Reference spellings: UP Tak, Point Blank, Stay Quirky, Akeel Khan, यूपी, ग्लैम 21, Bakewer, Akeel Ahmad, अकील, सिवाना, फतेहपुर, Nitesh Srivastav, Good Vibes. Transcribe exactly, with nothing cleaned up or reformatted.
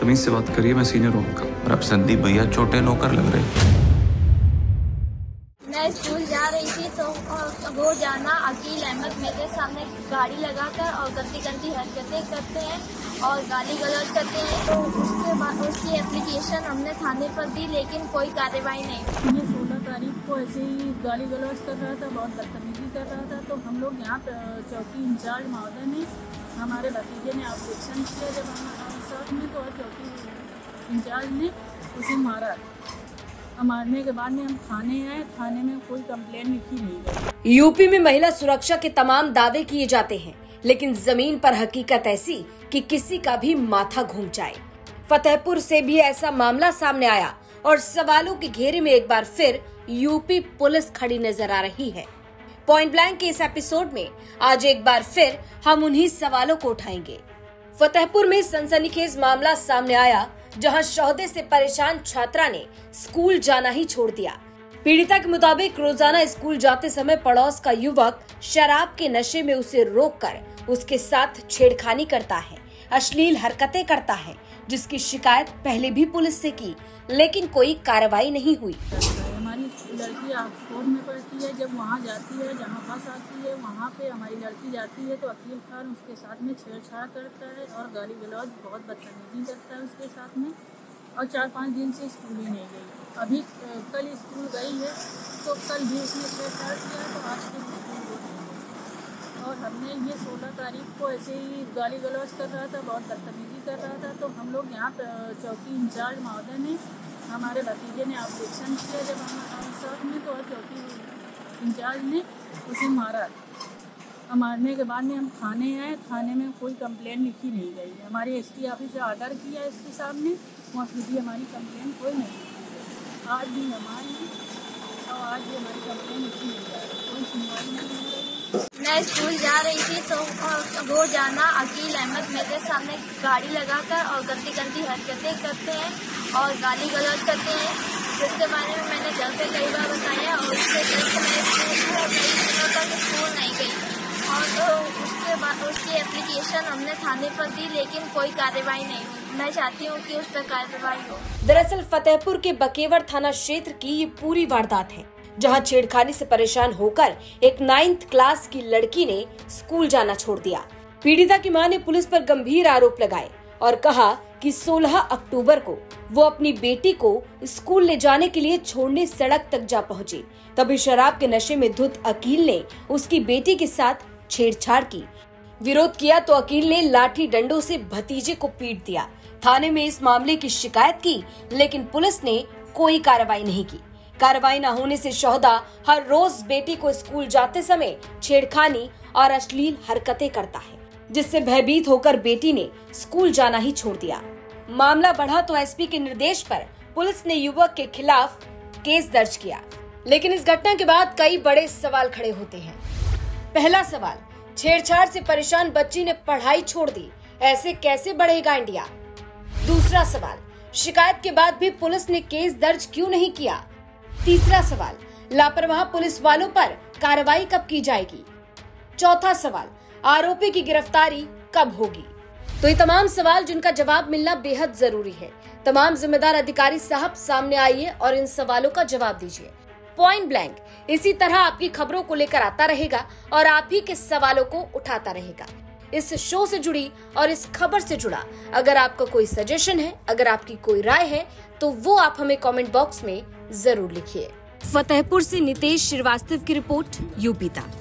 तमीज से बात करिए, मैं सीनियर हूँ आपका। और अब संदीप भैया छोटे नौकर लग रहे। मैं स्कूल जा रही थी तो वो जाना अकील अहमद मेरे सामने गाड़ी लगाकर और गंदी गंदी हरकतें करते हैं और गाली गलौज करते हैं। तो उसके बाद उसकी एप्लीकेशन हमने थाने पर दी, लेकिन कोई कार्रवाई नहीं। ये सोलह तारीख को ऐसे ही गाली गलौज कर रहा था, बहुत बदतमीजी कर रहा था। तो हम लोग यहाँ चौकी इंचार्ज महोदय ने, हमारे भतीजे ने ऑब्जेक्शन किया। जब हम साथ में तो चौकी इंचार्ज ने उसे मारा। मारने के बाद में हम थाने आए, थाने में कोई कंप्लेंट लिखी नहीं। यूपी में महिला सुरक्षा के तमाम दावे किए जाते हैं, लेकिन जमीन पर हकीकत ऐसी कि किसी का भी माथा घूम जाए। फतेहपुर से भी ऐसा मामला सामने आया और सवालों के घेरे में एक बार फिर यूपी पुलिस खड़ी नजर आ रही है। पॉइंट ब्लैंक के इस एपिसोड में आज एक बार फिर हम उन्ही सवालों को उठाएंगे। फतेहपुर में सनसनीखेज मामला सामने आया, जहां शौदे से परेशान छात्रा ने स्कूल जाना ही छोड़ दिया। पीड़िता के मुताबिक रोजाना स्कूल जाते समय पड़ोस का युवक शराब के नशे में उसे रोककर उसके साथ छेड़खानी करता है, अश्लील हरकतें करता है, जिसकी शिकायत पहले भी पुलिस से की, लेकिन कोई कार्रवाई नहीं हुई। हमारी लड़की ऑक्सफोर्ड में पढ़ती है, जब वहाँ जाती है, जहाँ बस आती है वहाँ पे हमारी लड़की जाती है तो अकील खान उसके साथ में छेड़छाड़ करता है और गाली गलौज बहुत बदतमीजी करता है उसके साथ में। और चार पाँच दिन से स्कूल ही नहीं गई। अभी कल स्कूल गई है तो कल भी उसने छेड़छाड़ किया, तो आज भी स्कूल गई। और हमने ये सोलह तारीख को ऐसे ही गाली गलौज कर रहा था, बहुत बदतमीजी कर रहा था। तो हम लोग यहाँ चौकी इंचार्ज महोदय ने, हमारे भतीजे ने ऑब्जेक्शन किया। जब हम साथ में तो चौकी इंचार्ज ने उसे मारा। मारने के बाद में हम थाने आए, थाने में कोई कंप्लेंट लिखी नहीं गई। हमारे एसपी ऑफिस से ऑर्डर किया इसके सामने, वहाँ फिर भी हमारी कंप्लेंट कोई नहीं लिखी। आज भी हमारी और आज भी हमारी कंप्लेंट लिखी नहीं जा रही, कोई सुनवाई नहीं हो रही। मैं स्कूल जा रही थी तो वो जाना अकील अहमद मेरे सामने गाड़ी लगाकर और गंदी गंदी हरकतें करते हैं और गाली गलौज करते हैं, जिसके बारे में मैंने घर पे कई बार बताया। और उसके चलते मैं स्कूल तक स्कूल नहीं गई। और तो उसके बाद उसकी एप्लीकेशन हमने थाने पर दी, लेकिन कोई कार्रवाई नहीं हुई। मैं चाहती हूँ कि उस पर कार्रवाई हो। दरअसल फतेहपुर के बकेवर थाना क्षेत्र की ये पूरी वारदात है, जहाँ छेड़खानी से परेशान होकर एक नाइन्थ क्लास की लड़की ने स्कूल जाना छोड़ दिया। पीड़िता की मां ने पुलिस पर गंभीर आरोप लगाए और कहा कि सोलह अक्टूबर को वो अपनी बेटी को स्कूल ले जाने के लिए छोड़ने सड़क तक जा पहुंची, तभी शराब के नशे में धुत अकील ने उसकी बेटी के साथ छेड़छाड़ की। विरोध किया तो अकील ने लाठी डंडों से भतीजे को पीट दिया। थाने में इस मामले की शिकायत की, लेकिन पुलिस ने कोई कार्रवाई नहीं की। कार्रवाई न होने से शौदा हर रोज बेटी को स्कूल जाते समय छेड़खानी और अश्लील हरकतें करता है, जिससे भयभीत होकर बेटी ने स्कूल जाना ही छोड़ दिया। मामला बढ़ा तो एसपी के निर्देश पर पुलिस ने युवक के खिलाफ केस दर्ज किया। लेकिन इस घटना के बाद कई बड़े सवाल खड़े होते हैं। पहला सवाल, छेड़छाड़ से परेशान बच्ची ने पढ़ाई छोड़ दी, ऐसे कैसे बढ़ेगा इंडिया? दूसरा सवाल, शिकायत के बाद भी पुलिस ने केस दर्ज क्यों नहीं किया? तीसरा सवाल, लापरवाह पुलिस वालों पर कार्रवाई कब की जाएगी? चौथा सवाल, आरोपी की गिरफ्तारी कब होगी? तो ये तमाम सवाल जिनका जवाब मिलना बेहद जरूरी है। तमाम जिम्मेदार अधिकारी साहब सामने आइए और इन सवालों का जवाब दीजिए। पॉइंट ब्लैंक इसी तरह आपकी खबरों को लेकर आता रहेगा और आप ही के सवालों को उठाता रहेगा। इस शो से जुड़ी और इस खबर से जुड़ा अगर आपका कोई सजेशन है, अगर आपकी कोई राय है, तो वो आप हमें कॉमेंट बॉक्स में जरूर लिखिए। फतेहपुर से नितेश श्रीवास्तव की रिपोर्ट, यूपी तक।